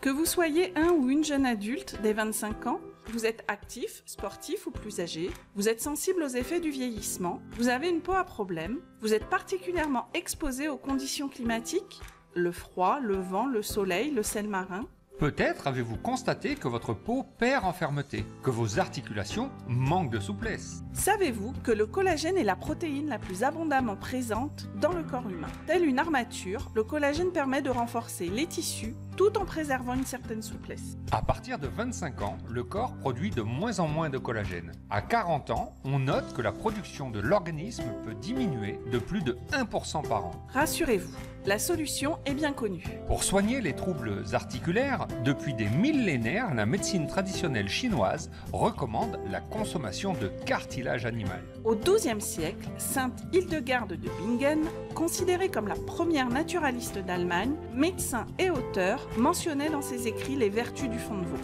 Que vous soyez un ou une jeune adulte dès 25 ans, vous êtes actif, sportif ou plus âgé, vous êtes sensible aux effets du vieillissement, vous avez une peau à problème, vous êtes particulièrement exposé aux conditions climatiques, le froid, le vent, le soleil, le sel marin. Peut-être avez-vous constaté que votre peau perd en fermeté, que vos articulations manquent de souplesse. Savez-vous que le collagène est la protéine la plus abondamment présente dans le corps humain? Telle une armature, le collagène permet de renforcer les tissus, tout en préservant une certaine souplesse. À partir de 25 ans, le corps produit de moins en moins de collagène. À 40 ans, on note que la production de l'organisme peut diminuer de plus de 1% par an. Rassurez-vous, la solution est bien connue. Pour soigner les troubles articulaires, depuis des millénaires, la médecine traditionnelle chinoise recommande la consommation de cartilage animal. Au XIIe siècle, Sainte-Hildegarde de Bingen, considérée comme la première naturaliste d'Allemagne, médecin et auteur, mentionnait dans ses écrits les vertus du fond de veau,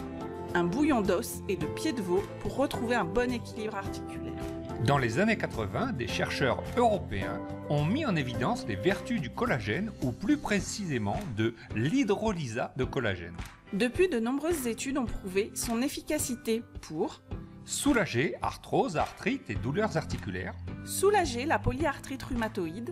un bouillon d'os et de pieds de veau pour retrouver un bon équilibre articulaire. Dans les années 80, des chercheurs européens ont mis en évidence les vertus du collagène ou plus précisément de l'hydrolysat de collagène. Depuis, de nombreuses études ont prouvé son efficacité pour soulager arthrose, arthrite et douleurs articulaires, soulager la polyarthrite rhumatoïde,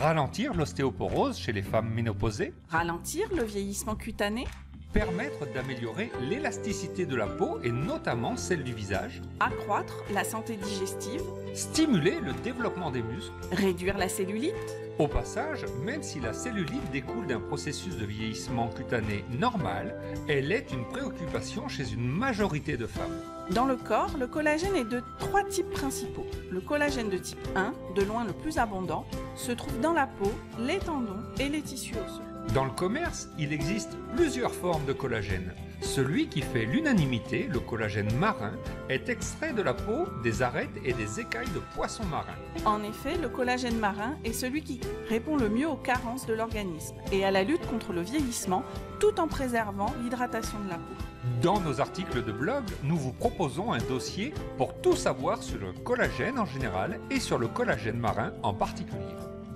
ralentir l'ostéoporose chez les femmes ménopausées, ralentir le vieillissement cutané, permettre d'améliorer l'élasticité de la peau et notamment celle du visage, accroître la santé digestive, stimuler le développement des muscles, réduire la cellulite. Au passage, même si la cellulite découle d'un processus de vieillissement cutané normal, elle est une préoccupation chez une majorité de femmes. Dans le corps, le collagène est de trois types principaux. Le collagène de type 1, de loin le plus abondant, se trouve dans la peau, les tendons et les tissus osseux. Dans le commerce, il existe plusieurs formes de collagène. Celui qui fait l'unanimité, le collagène marin, est extrait de la peau, des arêtes et des écailles de poissons marins. En effet, le collagène marin est celui qui répond le mieux aux carences de l'organisme et à la lutte contre le vieillissement, tout en préservant l'hydratation de la peau. Dans nos articles de blog, nous vous proposons un dossier pour tout savoir sur le collagène en général et sur le collagène marin en particulier.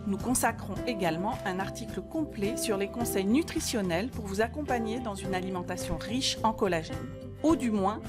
Nous consacrons également un article complet sur les conseils nutritionnels pour vous accompagner dans une alimentation riche en collagène. Ou du moins,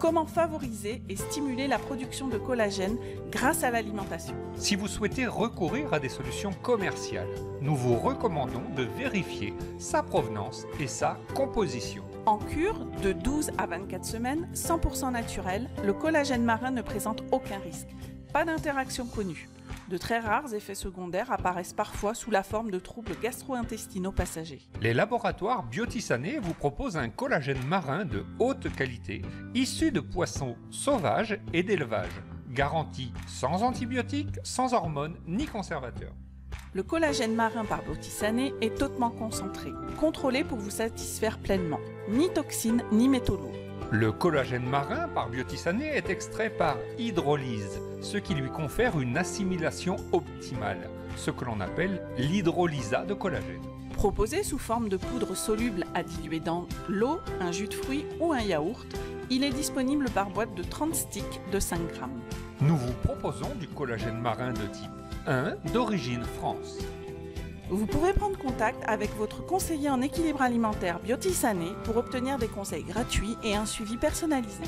comment favoriser et stimuler la production de collagène grâce à l'alimentation. Si vous souhaitez recourir à des solutions commerciales, nous vous recommandons de vérifier sa provenance et sa composition. En cure de 12 à 24 semaines, 100% naturel, le collagène marin ne présente aucun risque. Pas d'interaction connue. De très rares effets secondaires apparaissent parfois sous la forme de troubles gastro-intestinaux passagers. Les laboratoires Beautysané vous proposent un collagène marin de haute qualité, issu de poissons sauvages et d'élevage, garanti sans antibiotiques, sans hormones ni conservateurs. Le collagène marin par Beautysané est hautement concentré, contrôlé pour vous satisfaire pleinement, ni toxines ni métaux lourds. Le collagène marin par Beautysané est extrait par hydrolyse, ce qui lui confère une assimilation optimale, ce que l'on appelle l'hydrolysat de collagène. Proposé sous forme de poudre soluble à diluer dans l'eau, un jus de fruits ou un yaourt, il est disponible par boîte de 30 sticks de 5 grammes. Nous vous proposons du collagène marin de type 1 d'origine France. Vous pouvez prendre contact avec votre conseiller en équilibre alimentaire Beautysané pour obtenir des conseils gratuits et un suivi personnalisé.